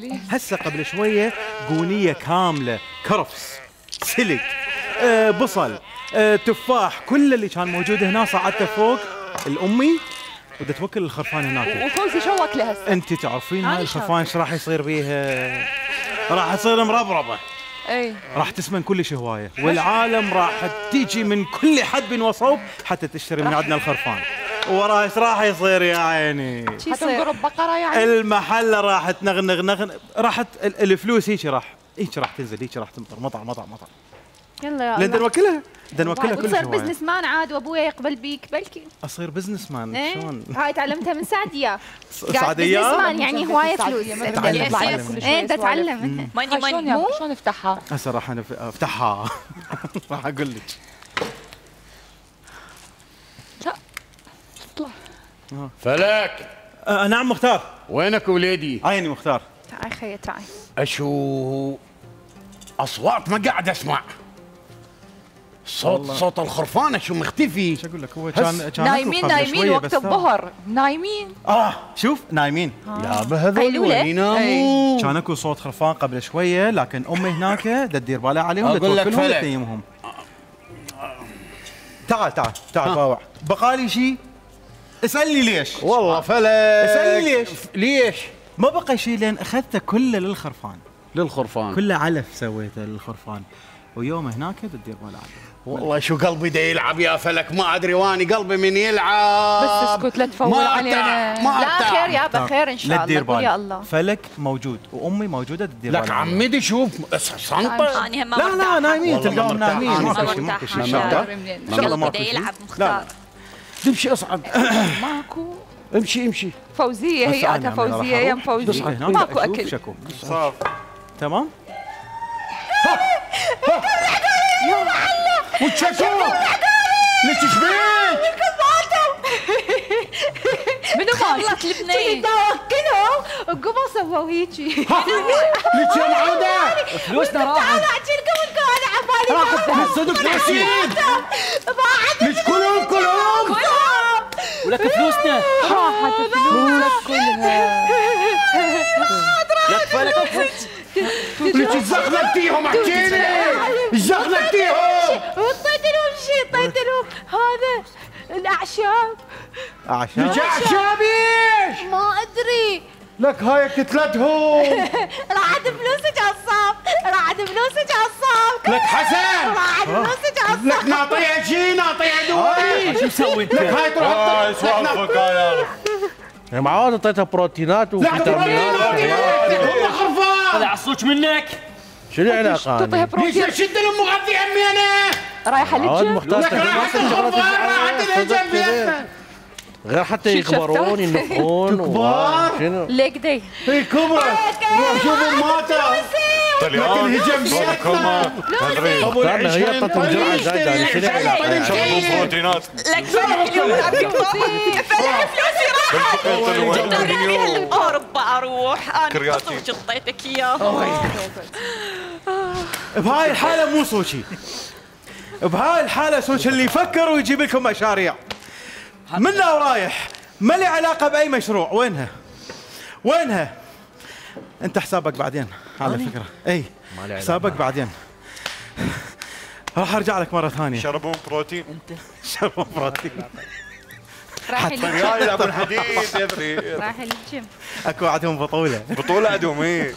ليه؟ هسه قبل شويه قونيه كامله كرفس سلق بصل تفاح كل اللي كان موجود هنا صعدته فوق الامي بدها توكل الخرفان هناك. وفوزي شو وكله هسه؟ انت تعرفين هاي الخرفان ايش راح يصير بيها؟ راح تصير مربربه. اي راح تسمن كلش هوايه والعالم راح تيجي من كل حد وصوب حتى تشتري من عندنا الخرفان. وراها ايش راح يصير يا عيني؟ حتنقرب بقره يعني؟ المحله راح تنغنغ راح الفلوس هيك راح تنزل راح تمطر مطر. يلا يا الله لندن وكلها تصير بزنس مان عاد وابويا يقبل بيك بلكي اصير بزنس مان شلون؟ هاي تعلمتها من سعديه سعديه بزنس مان يعني هوايه فلوس اتعلم ماني شلون افتحها؟ هسه راح افتحها راح اقول لك لا اطلع فلك نعم مختار وينك وليدي؟ عيني مختار تعال خيي تعال اشو اصوات ما قاعد اسمع صوت الخرفانه شو مختفي ايش اقول لك هو كان نايمين وقت الظهر نايمين شوف نايمين يا بهذول وين ينامون كان اكو صوت خرفان قبل شويه لكن امي هناك تدير بالها عليهم توكلهم وتنيمهم تعال تعال تعال باوع بقالي شيء اسالني ليش والله فلا اسالني ليش ما بقى شيء لان اخذته كله للخرفان كله علف سويته للخرفان ويوم هناك تدير بالها والله شو قلبي دا يلعب يا فلك ما ادري واني قلبي من يلعب بس اسكت لا تفوق علينا لا خير يابا خير ان شاء الله يا الله فلك موجود وامي موجوده تدير بالك عمدي شوف صنطه لا نايمين تلقاهم نايمين ما في شيء ان شاء الله ما في شيء لا تمشي اصعد ماكو امشي فوزيه هي اكا فوزيه يا ام فوزيه ماكو اكل صار تمام يا معلم وتشكوا ليش بيك كذبتهم منو خلت البنيه توكلوا وقبل سووا هيجي ليش يا معوده فلوسنا راحت انا احكي لكم انكم انا على بالي راحت صدق نسيت بعد مش كلهم ولك فلوسنا راحت فلوسك كلها لا تفلك ليش زغلتيهم احكي لي زغلتيهم وطيت لهم شيء طيت لهم هذا الاعشاب ليش اعشاب ايش؟ ما ادري لك هاي كتلتهم راحت فلوسك عصاب لك حسن راحت فلوسك عصاب لك ناطيها شي ناطيها دوري شو مسوي لك هاي تروح سوالفك انا يا معود اعطيتها بروتينات وفيتامينات هذا عصوك منك شنو علاقة؟ تعطيها بروتين ليش شد المغذي عمي انا؟ رايحة للجنب لك راحت الخرفان غير حتى يكبرون ينقون كبار ليك داي هي كبرت شوف الماتا لكن هي جنبها ترى هي اعطت الجرعة زايدة شنو علاقة؟ شربوا بروتينات لك فلوسي جبت عليها الاوروبا اروح انا صوتي شطيتك اياها بهاي الحاله مو صوتي بهاي الحاله صوتي اللي يفكر ويجيب لكم مشاريع منها ورايح ما لي علاقه باي مشروع وينها انت حسابك بعدين على فكره اي حسابك بعدين راح ارجع لك مره ثانيه شربون بروتين انت شربون بروتين راح الجيم يلعبون حديد يدري راح الجيم اكو عندهم بطوله عندهم اي